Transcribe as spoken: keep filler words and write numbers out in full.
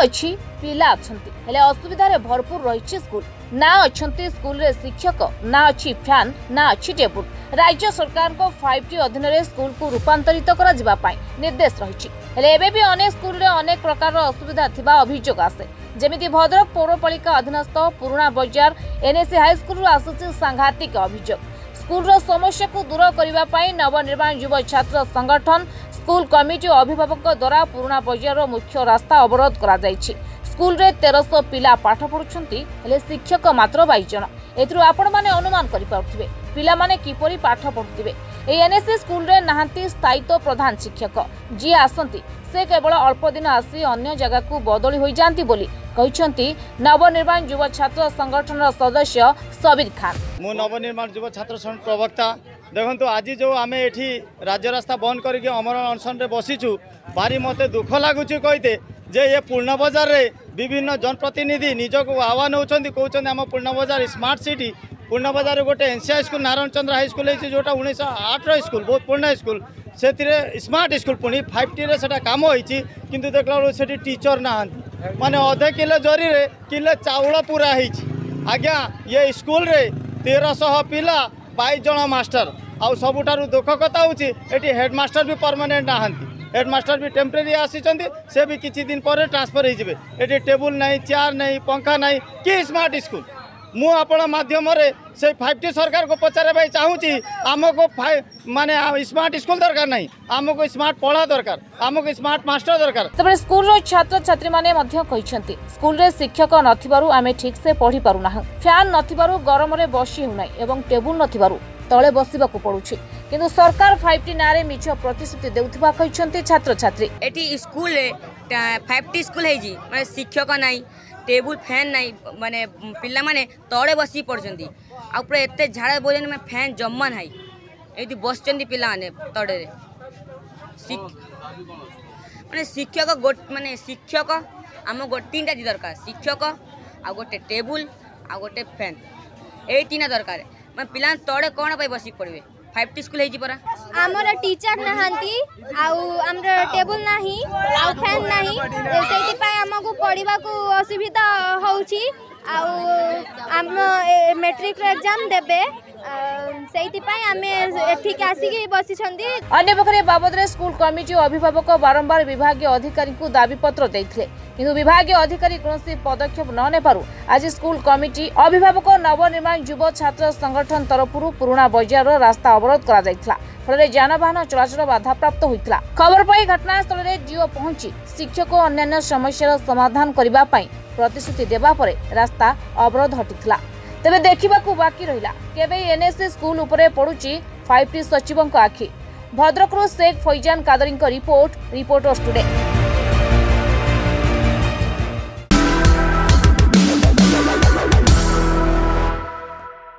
अच्छी पिला अच्छा असुविधार भरपूर रही स्कूल ना अच्छा स्कूल रे शिक्षक ना अच्छी फैन ना अच्छी टेबुल राज्य सरकार को फाइव टी अधीन रे स्कूल को रूपांतरित कर निर्देश रही भी अनेक स्कूल रे अनेक प्रकार असुविधा थिबा अभियोग आसे जमिति भद्रक पौरपालिका अधीनस्थ पुराणा बजार एनएससी हाईस्कूल आसुची सांघातिक अभियोग स्कूल समस्या को दूर करने नवनिर्माण युवा छात्र संगठन स्कूल कमिटी अभिभावक द्वारा पुराणा बजार मुख्य रास्ता अवरोध करा जायछि। स्कूल रे तेरह सौ पिला पाठ पढ़ुछंती हेले शिक्षक मात्र बाईस जन एथरु आपण माने अनुमान करि पाउथिबे पिला माने किपरि पाठ पढ़ुथिबे। ए एनएससी स्कूल रे नाहंती स्थायित्व प्रधान शिक्षक जी आसंती से केवल अल्प दिन आसी अन्य जगह को बदली होई जानती बोली कहिसंती नवनिर्माण युवा छात्र संगठन रा सदस्य सबीर खान। मु नवनिर्माण युवा छात्र संगठन प्रवक्ता देखो आज जो आम एठी राज्य रास्ता बंद करके अमर अनशन बसीचु भारी मत दुख लगुच कहते जे ये पूर्ण बजार रे विभिन्न जनप्रतिनिधि निजक आह्वान होती कहते आम पूर्ण बजार स्मार्ट सिटी पूर्ण बजार गोटे NC high school Narayan Chandra high school है जोटा उन्नीस आठ स्कूल बहुत पुराना स्कूल से स्मार्ट स्कूल पुणी फाइव टी से कम होती कि देखला बेलू से टीचर ना माने अधे किलो जरी किलो चाउल पूरा होज्ञा ये स्कूल रे तेरह सौ पिला बाईस जन मास्टर आउ सबुठ दुख कथा होटी हेडमास्टर भी परमानेंट ना हेडमास्टर भी टेम्परेरी आसी से भी किसी दिन पर ट्रांसफर होते ये टेबुल नहीं चेयर नहीं पंखा नहीं कि स्मार्ट स्कूल मु आपण माध्यम से फाइव टी सरकार को पचारे चाहूँगी आमको फाइव माने स्मार्ट स्कूल दरकार नहीं आमको स्मार्ट पढ़ा दरकार आमको स्मार्ट मास्टर दरकार। तबे स्कूल रो छात्र छात्री माने मध्य कहिसंती स्कूल रे शिक्षक नथिबारु आमे ठीक से पढ़ी पारु ना फैन नथिबारु गरम रे बसी हो नाई एवं टेबुल नथिबारु तळे बसिबाकू पडुछि किंतु सरकार फाइव टी नारे मिछ प्रतिश्रुति देउथिबा कहिसंती छात्र छात्री। एटी स्कूल रे फाइव टी स्कूल हेजी माने शिक्षक नाही टेबुल फैन नाई माने पिल्ला माने तळे बसी पडजंती आ पूरा एते झाड़ा बोलन में फैन जम्मा नाई ये बसचंदी पिला माने तळे माने शिक्षक माने शिक्षक आम तीन टा दरकार शिक्षक आ गोटे टेबुल आ गोटे फैन ये तीन दरकार मैं पिला तड़े कौन बसिक पड़े फाइव टी स्कूल होगा आमर टीचर नहांती आम टेबुल ना आ फैन ना से आमको पढ़ा को असुविधा होम मेट्रिक एग्जाम देबे बाबदरे स्कूल कमिटी अभिभावक बारंबार विभाग अधिकारी को दाबी पत्र देथिले किंतु विभाग अधिकारी कोनोसी पदक्षेप न ने पारु आज स्कूल कमिटी अभिभावक नवनिर्माण युवा छात्र संगठन तरफरु पुराणा बजार रास्ता अवरोध करा जायथिला फल जानवाहन चलाचल बाधा प्राप्त होता खबर पाई घटनास्थल में डीओ पहुंची शिक्षक और अन्य समस्या समाधान करने प्रतिश्रुति देवा पर रास्ता अवरोध हटिथिला। तेबे देखा बाकी रहा केवे एनएससी स्कूल उपरे पड़ुची फाइव टी सचिवों आखि। भद्रकरू Sheikh Faizan Qadri report reporters today.